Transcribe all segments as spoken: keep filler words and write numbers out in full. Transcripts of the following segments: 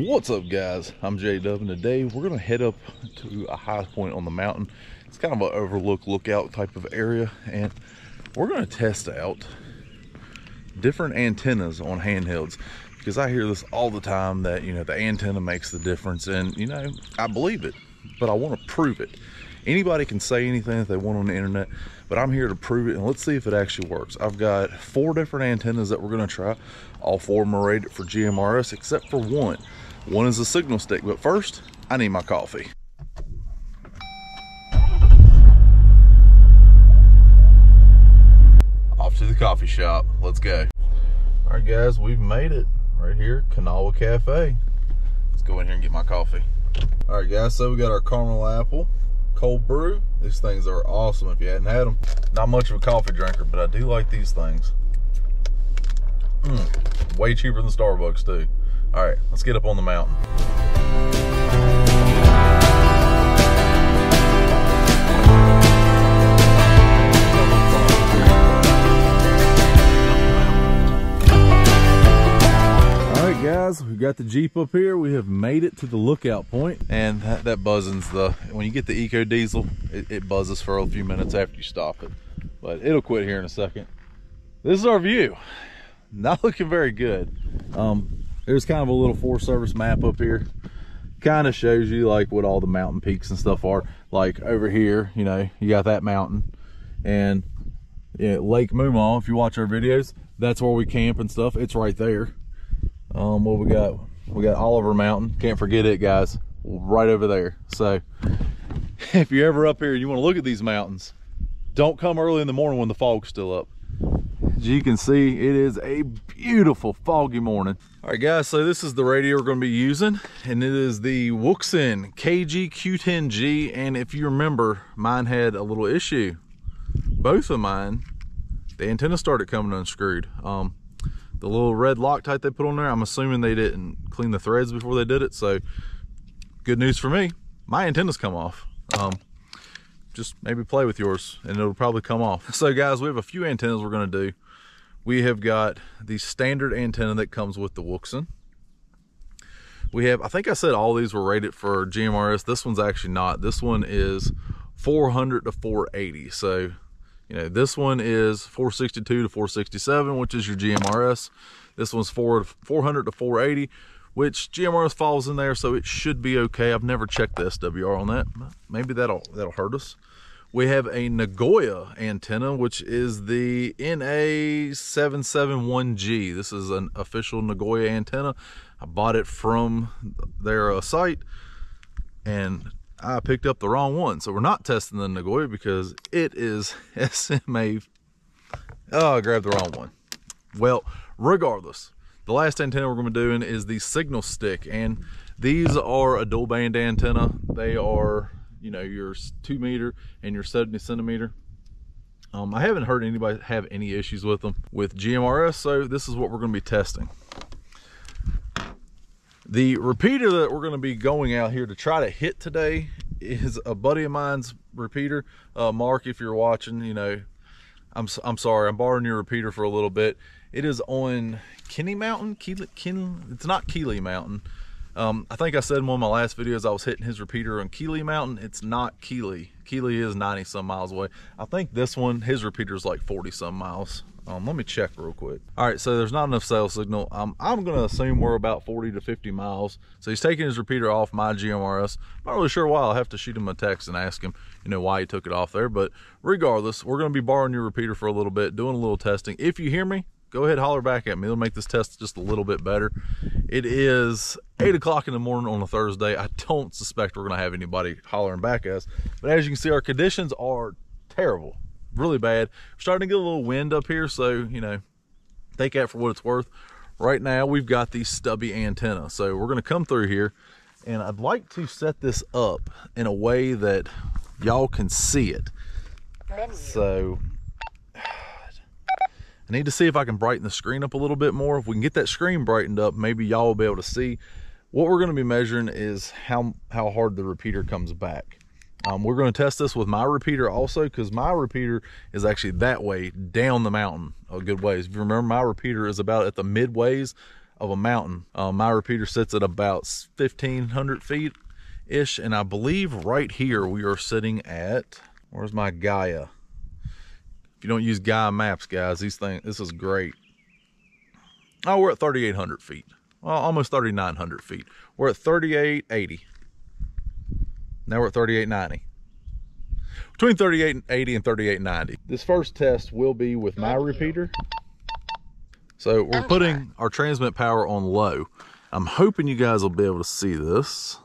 What's up, guys? I'm J Dub, and today we're gonna head up to a high point on the mountain. It's kind of an overlook lookout type of area, and we're gonna test out different antennas on handhelds, because I hear this all the time that, you know, the antenna makes the difference, and, you know, I believe it, but I want to prove it. Anybody can say anything that they want on the internet, but I'm here to prove it, and let's see if it actually works. I've got four different antennas that we're gonna try. All four of them are rated for G M R S, except for one. One is a signal stick, but first, I need my coffee. Off to the coffee shop, let's go. All right, guys, we've made it right here, Kanawha Cafe. Let's go in here and get my coffee. All right, guys, so we got our caramel apple cold brew. These things are awesome if you hadn't had them. Not much of a coffee drinker, but I do like these things. Mm, way cheaper than Starbucks too. All right, let's get up on the mountain. All right, guys, we got the Jeep up here. We have made it to the lookout point, and that, that buzzing's the, when you get the EcoDiesel, it, it buzzes for a few minutes after you stop it, but it'll quit here in a second. This is our view. Not looking very good. Um, there's kind of a little Forest Service map up here. Kind of shows you like what all the mountain peaks and stuff are. Like over here, you know, you got that mountain. And yeah, Lake Moomaw, if you watch our videos, that's where we camp and stuff. It's right there. Um, what we got? We got Oliver Mountain. Can't forget it, guys. Right over there. So if you're ever up here and you want to look at these mountains, don't come early in the morning when the fog's still up. As you can see, it is a beautiful foggy morning. All right, guys, so this is the radio we're going to be using, and it is the Wouxun K G Q ten G, and if you remember, mine had a little issue. Both of mine, the antenna started coming unscrewed. Um, the little red Loctite they put on there, I'm assuming they didn't clean the threads before they did it, so good news for me, my antenna's come off. Um, just maybe play with yours and it'll probably come off. So guys, we have a few antennas we're gonna do. We have got the standard antenna that comes with the Wouxun. We have, I think I said all these were rated for G M R S. This one's actually not. This one is four hundred to four eighty. So, you know, this one is four sixty-two to four sixty-seven, which is your G M R S. This one's four hundred to four eighty, which G M R S falls in there, so it should be okay. I've never checked the S W R on that. Maybe that'll that'll hurt us. We have a Nagoya antenna, which is the N A seven seven one G. This is an official Nagoya antenna. I bought it from their uh, site, and I picked up the wrong one. So we're not testing the Nagoya because it is S M A. Oh, I grabbed the wrong one. Well, regardless, the last antenna we're going to be doing is the signal stick, and these are a dual band antenna. They are, you know, your two meter and your seventy centimeter. Um, I haven't heard anybody have any issues with them with G M R S, so this is what we're going to be testing. The repeater that we're going to be going out here to try to hit today is a buddy of mine's repeater. Uh, Mark, if you're watching, you know, I'm, I'm sorry, I'm borrowing your repeater for a little bit. It is on Kinney Mountain, Keely, Kin, it's not Keeley Mountain. Um, I think I said in one of my last videos I was hitting his repeater on Keeley Mountain. It's not Keeley. Keeley is ninety some miles away. I think this one, his repeater is like forty some miles. Um, let me check real quick. All right, so there's not enough cell signal. Um, I'm gonna assume we're about forty to fifty miles. So he's taking his repeater off my G M R S. Not really sure why. I'll have to shoot him a text and ask him, you know, why he took it off there. But regardless, we're gonna be borrowing your repeater for a little bit, doing a little testing. If you hear me, go ahead, holler back at me. It'll make this test just a little bit better. It is eight o'clock in the morning on a Thursday. I don't suspect we're gonna have anybody hollering back at us, but as you can see, our conditions are terrible, really bad. We're starting to get a little wind up here, so, you know, take that for what it's worth. Right now, we've got the stubby antenna, so we're gonna come through here, and I'd like to set this up in a way that y'all can see it. So I need to see if I can brighten the screen up a little bit more. If we can get that screen brightened up, maybe y'all will be able to see. What we're gonna be measuring is how, how hard the repeater comes back. Um, we're gonna test this with my repeater also, because my repeater is actually that way down the mountain a good ways. If you remember, my repeater is about at the midways. of a mountain. Um, my repeater sits at about fifteen hundred feet-ish, and I believe right here we are sitting at, where's my Gaia? If you don't use Gaia maps, guys, these things, this is great. Oh, we're at thirty-eight hundred feet. Well, almost thirty-nine hundred feet. We're at thirty-eight eighty. Now we're at thirty-eight ninety. Between thirty-eight eighty and thirty-eight ninety. This first test will be with my repeater. So we're putting our transmit power on low. I'm hoping you guys will be able to see this.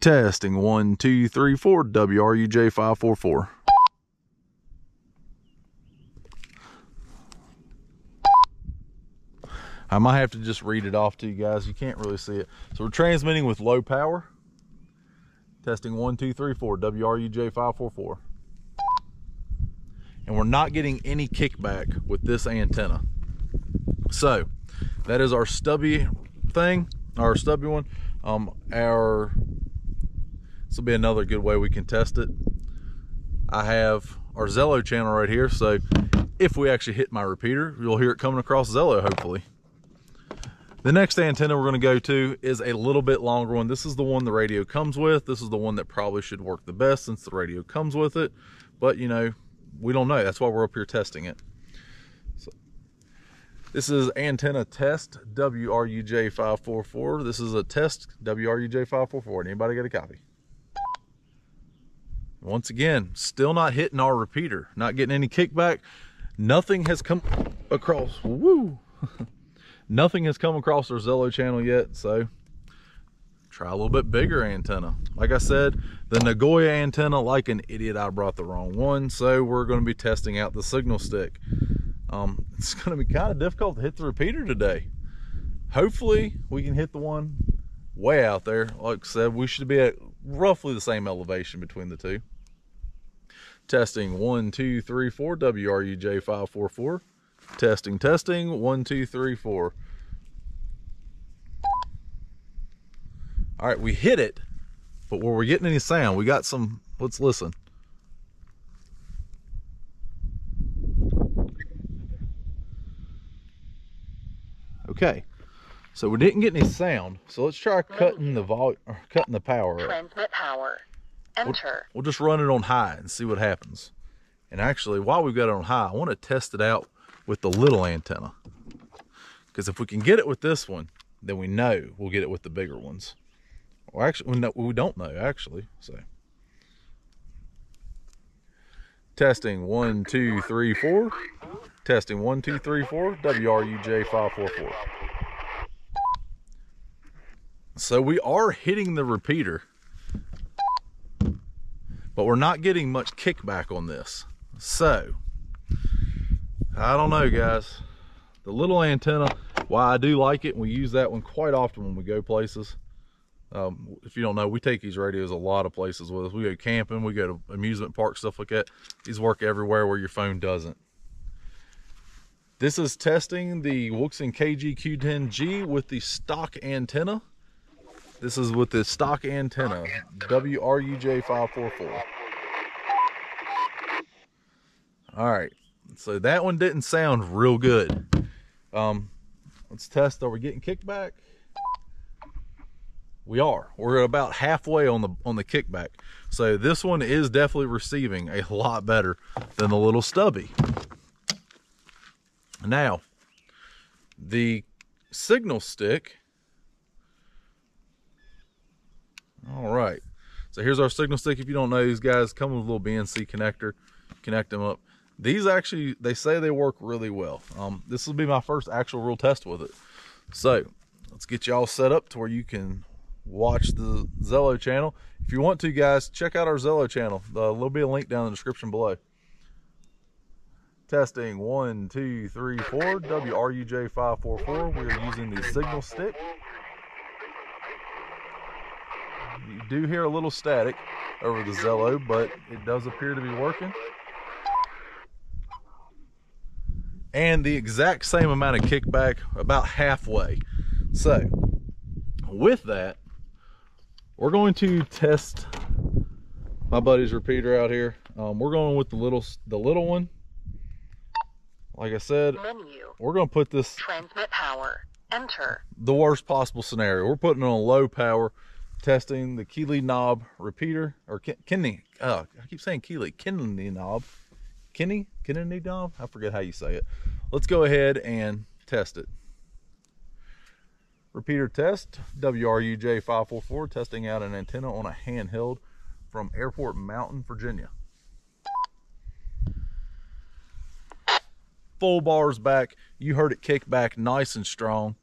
Testing one, two, three, four, W R U J five four four. I might have to just read it off to you guys. You can't really see it. So we're transmitting with low power. Testing one, two, three, four, W R U J five four four. And we're not getting any kickback with this antenna. So that is our stubby thing, our stubby one. Um, our, this will be another good way we can test it. I have our Zello channel right here. So if we actually hit my repeater, you'll hear it coming across Zello, hopefully. The next antenna we're going to go to is a little bit longer one. This is the one the radio comes with. This is the one that probably should work the best since the radio comes with it. But, you know, we don't know. That's why we're up here testing it. So, this is antenna test W R U J five four four. This is a test W R U J five four four. Anybody got a copy? Once again, still not hitting our repeater. Not getting any kickback. Nothing has come across. Woo! Nothing has come across our Zello channel yet, so try a little bit bigger antenna. Like I said, the Nagoya antenna, like an idiot, I brought the wrong one, so we're going to be testing out the signal stick. Um, it's going to be kind of difficult to hit the repeater today. Hopefully, we can hit the one way out there. Like I said, we should be at roughly the same elevation between the two. Testing one, two, three, four, W R U J five four four. Testing, testing, one, two, three, four. All right, we hit it, but were we getting any sound? We got some, let's listen. Okay, so we didn't get any sound, so let's try cutting the volume, or cutting the power. Transmit power, enter. We'll, we'll just run it on high and see what happens. And actually, while we've got it on high, I want to test it out with the little antenna, because if we can get it with this one, then we know we'll get it with the bigger ones. Or actually, no, we don't know actually. So, testing one, two, three, four. Testing one, two, three, four. W R U J five four four. So we are hitting the repeater, but we're not getting much kickback on this. So, I don't know, guys. The little antenna, why I do like it, and we use that one quite often when we go places. Um, if you don't know, we take these radios a lot of places with us. We go camping, we go to amusement parks, stuff like that. These work everywhere where your phone doesn't. This is testing the Wouxun K G Q ten G with the stock antenna. This is with the stock antenna, W R U J five four four. All right. So that one didn't sound real good. Um, let's test, are we getting kickback? We are. We're about halfway on the on the kickback. So this one is definitely receiving a lot better than the little stubby. Now, the signal stick. All right. So here's our signal stick. If you don't know, these guys come with a little B N C connector. Connect them up. These actually, they say they work really well. Um, this will be my first actual real test with it. So let's get y'all set up to where you can watch the Zello channel. If you want to, guys, check out our Zello channel. Uh, there'll be a link down in the description below. Testing one, two, three, four, W R U J five four four. We are using the signal stick. You do hear a little static over the Zello, but it does appear to be working. And the exact same amount of kickback, about halfway. So with that, we're going to test my buddy's repeater out here. Um, we're going with the little the little one. Like I said, menu. We're going to put this transmit power. Enter. The worst possible scenario. We're putting it on low power, testing the Kinney Knob repeater or Kinney. Uh, I keep saying Kinney. Kinney Knob. Kinney? Kinney Knob? I forget how you say it. Let's go ahead and test it. Repeater test, W R U J five four four, testing out an antenna on a handheld from Airport Mountain, Virginia. Full bars back. You heard it kick back nice and strong.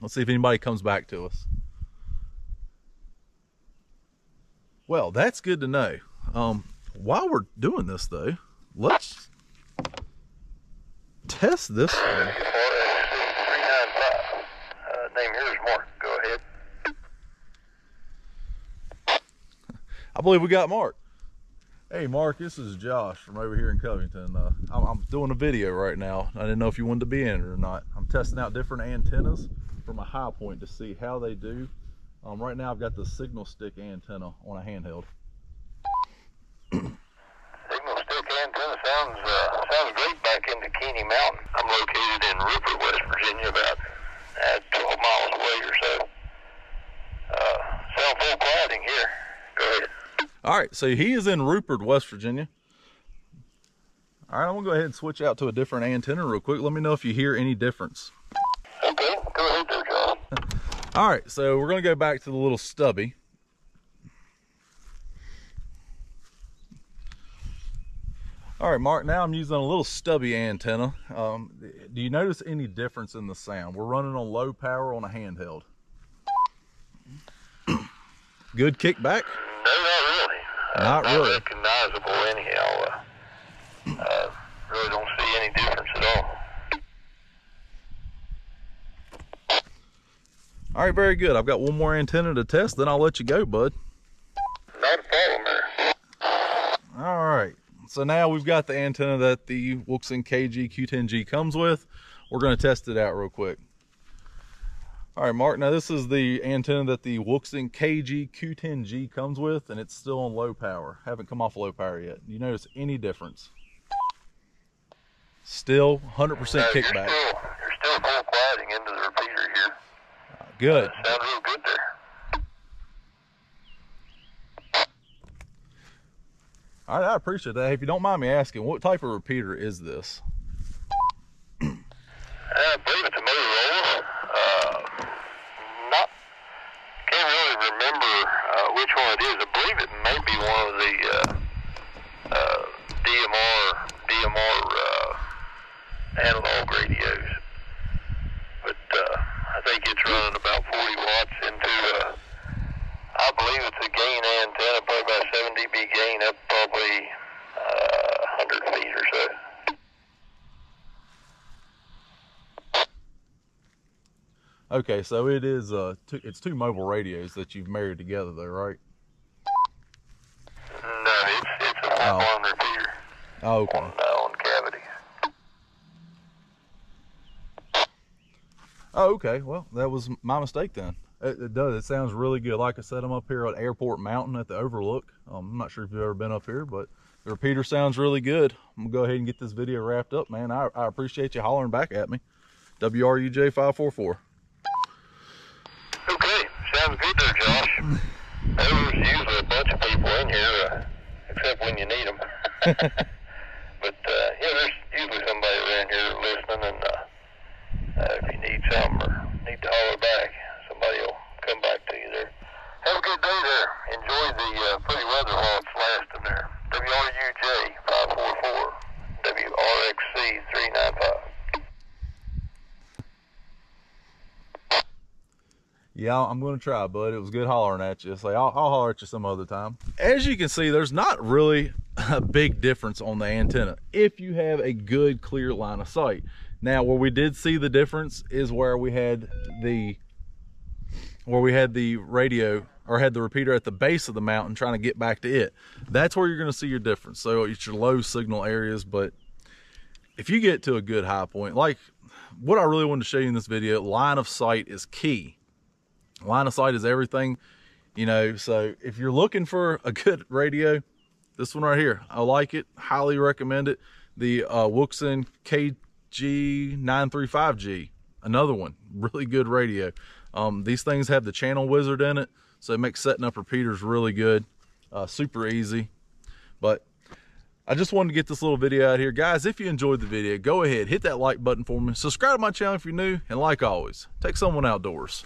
Let's see if anybody comes back to us. Well, that's good to know. Um, while we're doing this though, let's test this one. I believe we got Mark. Hey Mark, this is Josh from over here in Covington. Uh, I'm, I'm doing a video right now. I didn't know if you wanted to be in it or not. I'm testing out different antennas from a high point to see how they do. Um, right now I've got the signal stick antenna on a handheld. Signal stick antenna sounds, uh, sounds great back into Kinney Mountain. I'm located in Rupert, West Virginia, about uh, twelve miles away or so. Uh, sound full quieting here. Go ahead. All right, so he is in Rupert, West Virginia. All right, I'm gonna go ahead and switch out to a different antenna real quick. Let me know if you hear any difference. Okay, go ahead there, John. All right, so we're gonna go back to the little stubby. All right, Mark, now I'm using a little stubby antenna. Um, do you notice any difference in the sound? We're running on low power on a handheld. Good kickback. Not uh, really. Not recognizable anyhow. Uh, uh, really don't see any difference at all. All right, very good. I've got one more antenna to test, then I'll let you go, bud. Not a problem there. All right. So now we've got the antenna that the Wouxun K G Q ten G comes with. We're going to test it out real quick. All right, Mark, now this is the antenna that the Wouxun K G Q ten G comes with, and it's still on low power. Haven't come off low power yet. Do you notice any difference? Still one hundred percent no, kickback. You're still, you're still full quieting into the repeater here. Uh, good. Uh, sounds real good there. All right, I appreciate that. If you don't mind me asking, what type of repeater is this? I believe it's a Motorola. Which one it is? I believe it may be one of the uh, uh, D M R D M R uh, analog radios, but uh, I think it's running about forty watts into. Uh, I believe it's a gain antenna, probably about seven D B gain up, probably uh, one hundred feet or so. Okay, so it is uh, two, it's two mobile radios that you've married together, though, right? No, it's, it's a full-blown oh. repeater. Oh, okay. On, uh, on cavity. Oh, okay. Well, that was my mistake then. It, it does. It sounds really good. Like I said, I'm up here at Airport Mountain at the Overlook. Um, I'm not sure if you've ever been up here, but the repeater sounds really good. I'm going to go ahead and get this video wrapped up, man. I, I appreciate you hollering back at me. W R U J five four four. Sounds good there, Josh. There's usually a bunch of people in here, uh, except when you need them. But, uh, yeah, there's usually somebody around here listening, and uh, uh, if you need something or need to holler back, somebody will come back to you there. Have a good day there. Enjoy the uh, pretty weather while it's lasting there. W R U J five four four, W R X C three nine five. Yeah, I'm going to try, bud. It was good hollering at you. It's like, I'll, I'll holler at you some other time. As you can see, there's not really a big difference on the antenna if you have a good, clear line of sight. Now, where we did see the difference is where we had the where we had the radio or had the repeater at the base of the mountain trying to get back to it. That's where you're going to see your difference. So it's your low signal areas, but if you get to a good high point, like what I really wanted to show you in this video, line of sight is key. Line of sight is everything, you know, so if you're looking for a good radio, this one right here. I like it, highly recommend it. The uh, Wouxun K G nine three five G, another one, really good radio. Um, these things have the channel wizard in it, so it makes setting up repeaters really good, uh, super easy. But I just wanted to get this little video out here. Guys, if you enjoyed the video, go ahead, hit that like button for me. Subscribe to my channel if you're new, and like always, take someone outdoors.